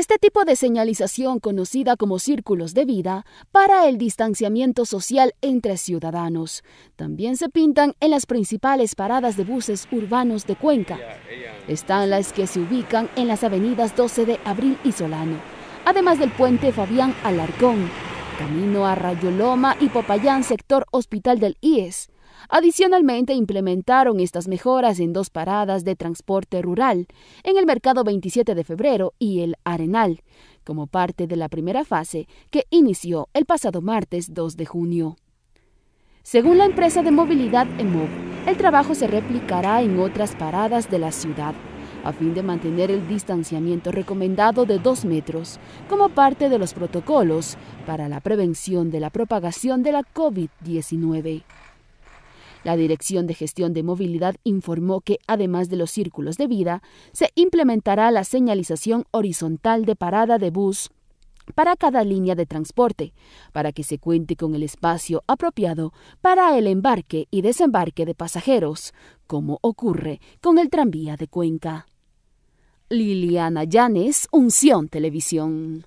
Este tipo de señalización, conocida como círculos de vida, para el distanciamiento social entre ciudadanos, también se pintan en las principales paradas de buses urbanos de Cuenca. Están las que se ubican en las avenidas 12 de Abril y Solano, además del puente Fabián Alarcón, camino a Rayoloma y Popayán, sector Hospital del IES. Adicionalmente, implementaron estas mejoras en dos paradas de transporte rural, en el Mercado 27 de Febrero y el Arenal, como parte de la primera fase que inició el pasado martes 2 de junio. Según la empresa de movilidad EMOV, el trabajo se replicará en otras paradas de la ciudad, a fin de mantener el distanciamiento recomendado de 2 metros, como parte de los protocolos para la prevención de la propagación de la COVID-19. La Dirección de Gestión de Movilidad informó que, además de los círculos de vida, se implementará la señalización horizontal de parada de bus para cada línea de transporte, para que se cuente con el espacio apropiado para el embarque y desembarque de pasajeros, como ocurre con el tranvía de Cuenca. Liliana Llanes, Unción Televisión.